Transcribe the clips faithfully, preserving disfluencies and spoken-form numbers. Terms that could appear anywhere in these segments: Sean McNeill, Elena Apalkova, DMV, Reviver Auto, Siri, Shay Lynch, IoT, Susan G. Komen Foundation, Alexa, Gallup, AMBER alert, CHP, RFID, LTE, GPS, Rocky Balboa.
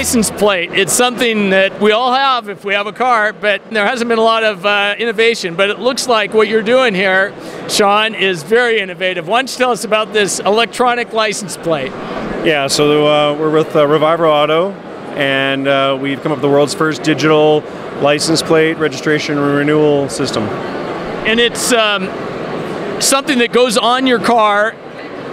license plate. It's something that we all have if we have a car, but there hasn't been a lot of uh, innovation. But it looks like what you're doing here, Sean, is very innovative. Why don't you tell us about this electronic license plate? Yeah, so uh, we're with uh, Reviver Auto, and uh, we've come up with the world's first digital license plate registration and renewal system. And it's um, something that goes on your car.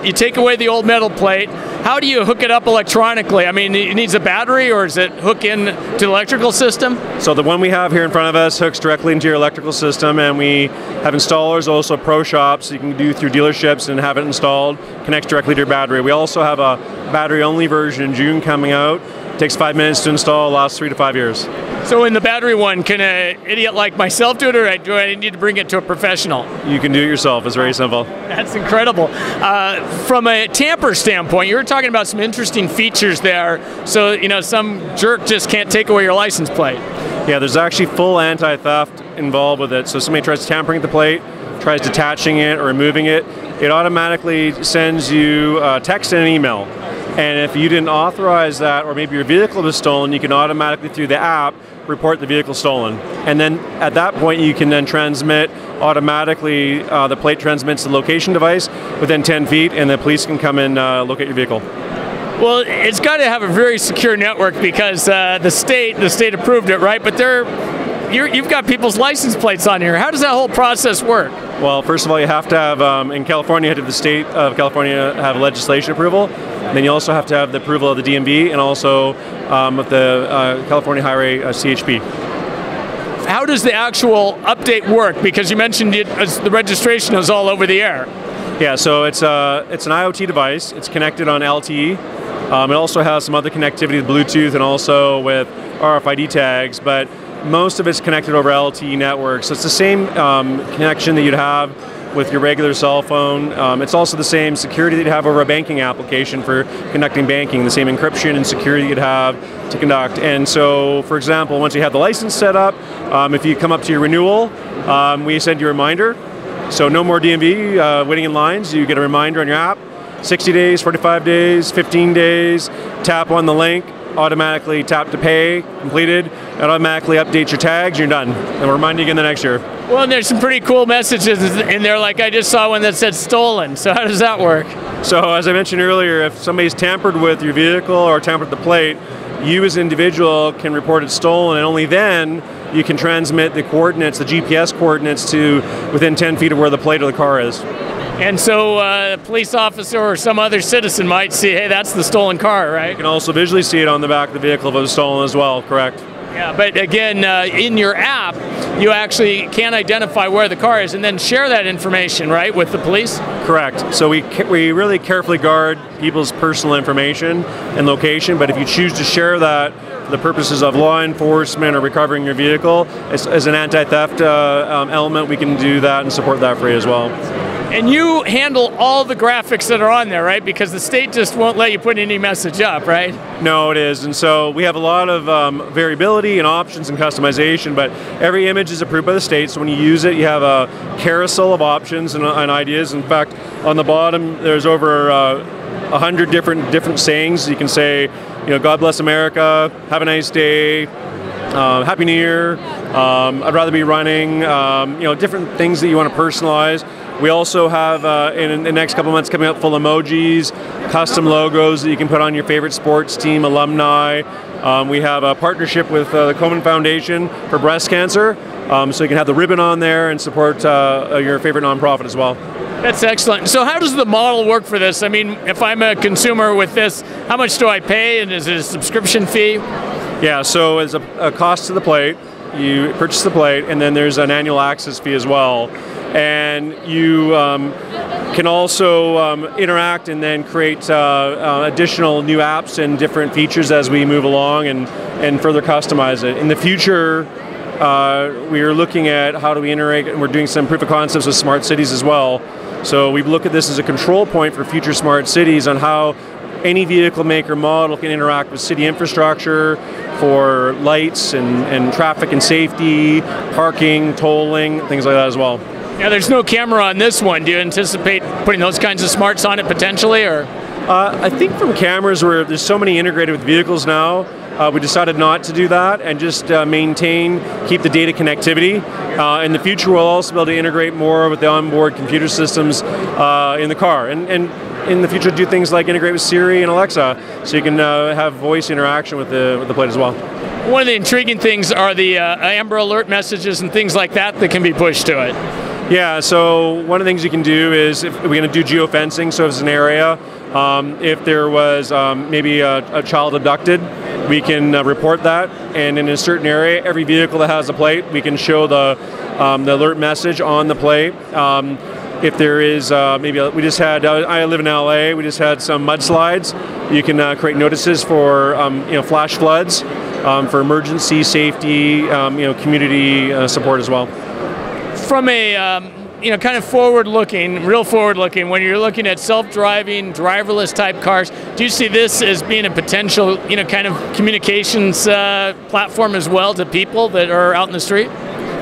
You take away the old metal plate. How do you hook it up electronically? I mean, it needs a battery, or does it hook in to the electrical system? So the one we have here in front of us hooks directly into your electrical system, and we have installers, also pro shops, so you can do through dealerships and have it installed, connects directly to your battery. We also have a battery-only version in June coming out. It takes five minutes to install, lasts three to five years. So in the battery one, can an idiot like myself do it, or do I need to bring it to a professional? You can do it yourself. It's very simple. That's incredible. Uh, from a tamper standpoint, you were talking about some interesting features there. So, you know, some jerk just can't take away your license plate. Yeah, there's actually full anti-theft involved with it. So somebody tries tampering with the plate, tries detaching it or removing it, it automatically sends you a text and an email. And if you didn't authorize that, or maybe your vehicle was stolen, you can automatically, through the app, report the vehicle stolen. And then at that point, you can then transmit automatically, uh, the plate transmits the location device within ten feet, and the police can come and uh, locate your vehicle. Well, it's got to have a very secure network, because uh, the state, the state approved it, right? But they're You're, you've got people's license plates on here. How does that whole process work? Well, first of all, you have to have, um, in California, you have to have the state of California have legislation approval. Then you also have to have the approval of the D M V, and also um, with the uh, California Highway uh, C H P. How does the actual update work? Because you mentioned it as the registration is all over the air. Yeah, so it's, uh, it's an IoT device. It's connected on L T E. Um, it also has some other connectivity with Bluetooth and also with R F I D tags, but most of it's connected over L T E network, so it's the same um, connection that you'd have with your regular cell phone. Um, it's also the same security that you'd have over a banking application for conducting banking, the same encryption and security you'd have to conduct. And so, for example, once you have the license set up, um, if you come up to your renewal, um, we send you a reminder. So no more D M V, uh, waiting in lines, you get a reminder on your app. sixty days, forty-five days, fifteen days, tap on the link, automatically tap to pay, completed, it automatically updates your tags, you're done. And we'll remind you again the next year. Well, and there's some pretty cool messages in there, like I just saw one that said stolen, so how does that work? So as I mentioned earlier, if somebody's tampered with your vehicle or tampered with the plate, you as an individual can report it stolen, and only then you can transmit the coordinates, the G P S coordinates, to within ten feet of where the plate or the car is. And so uh, a police officer or some other citizen might see, hey, that's the stolen car, right? You can also visually see it on the back of the vehicle if it was stolen as well, correct? Yeah, but again, uh, in your app, you actually can identify where the car is and then share that information, right, with the police? Correct. So we, we really carefully guard people's personal information and location, but if you choose to share that for the purposes of law enforcement or recovering your vehicle, as, as an anti-theft uh, um, element, we can do that and support that for you as well. And you handle all the graphics that are on there, right? Because the state just won't let you put any message up, right? No, it is. And so we have a lot of um, variability and options and customization, but every image is approved by the state. So when you use it, you have a carousel of options and, and ideas. In fact, on the bottom, there's over uh, one hundred different different sayings. You can say, you know, God bless America, have a nice day, uh, Happy New Year, um, I'd rather be running, um, you know, different things that you want to personalize. We also have, uh, in the next couple months coming up, full emojis, custom logos that you can put on your favorite sports team, alumni. Um, we have a partnership with uh, the Komen Foundation for breast cancer, um, so you can have the ribbon on there and support uh, your favorite nonprofit as well. That's excellent. So how does the model work for this? I mean, if I'm a consumer with this, how much do I pay, and is it a subscription fee? Yeah, so it's a, a cost to the plate. You purchase the plate, and then there's an annual access fee as well. And you um, can also um, interact and then create uh, uh, additional new apps and different features as we move along and, and further customize it. In the future, uh, we are looking at how do we interact, and we're doing some proof of concepts with smart cities as well. So we look at this as a control point for future smart cities on how any vehicle maker model can interact with city infrastructure for lights and, and traffic and safety, parking, tolling, things like that as well. Yeah, there's no camera on this one. Do you anticipate putting those kinds of smarts on it potentially, or? Uh, I think from cameras, where there's so many integrated with vehicles now, Uh, we decided not to do that and just uh, maintain, keep the data connectivity. Uh, in the future, we'll also be able to integrate more with the onboard computer systems uh, in the car. And, and in the future, do things like integrate with Siri and Alexa, so you can uh, have voice interaction with the, with the plate as well. One of the intriguing things are the uh, AMBER alert messages and things like that that can be pushed to it. Yeah, so one of the things you can do is, if we're going to do geofencing, so if it's an area, um, if there was um, maybe a, a child abducted, we can uh, report that, and in a certain area, every vehicle that has a plate, we can show the, um, the alert message on the plate. Um, if there is, uh, maybe a, we just had, uh, I live in L A, we just had some mudslides. You can uh, create notices for um, you know, flash floods, um, for emergency safety, um, you know, community uh, support as well. From a um, you know, kind of forward-looking, real forward-looking, when you're looking at self-driving, driverless type cars, do you see this as being a potential, you know, kind of communications uh, platform as well to people that are out in the street?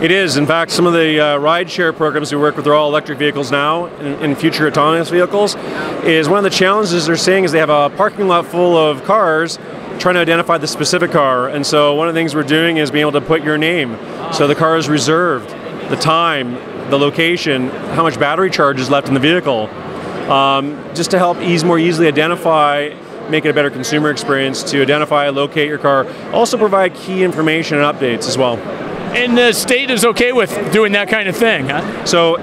It is. In fact, some of the uh, rideshare programs we work with are all electric vehicles now, and, and future autonomous vehicles. Is one of the challenges they're seeing is they have a parking lot full of cars, trying to identify the specific car, and so one of the things we're doing is being able to put your name, so the car is reserved, the time, the location, how much battery charge is left in the vehicle, um, just to help ease more easily identify, make it a better consumer experience to identify, locate your car. Also provide key information and updates as well. And the state is okay with doing that kind of thing, huh? So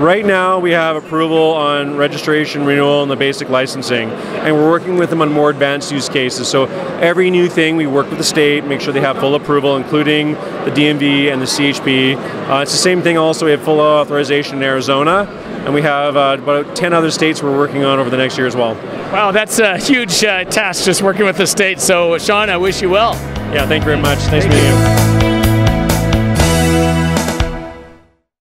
right now we have approval on registration, renewal, and the basic licensing, and we're working with them on more advanced use cases. So every new thing we work with the state, make sure they have full approval, including the D M V and the C H P. Uh, it's the same thing also, we have full authorization in Arizona, and we have uh, about ten other states we're working on over the next year as well. Wow, that's a huge uh, task, just working with the state, so Sean, I wish you well. Yeah, thank you very much. Nice meeting you.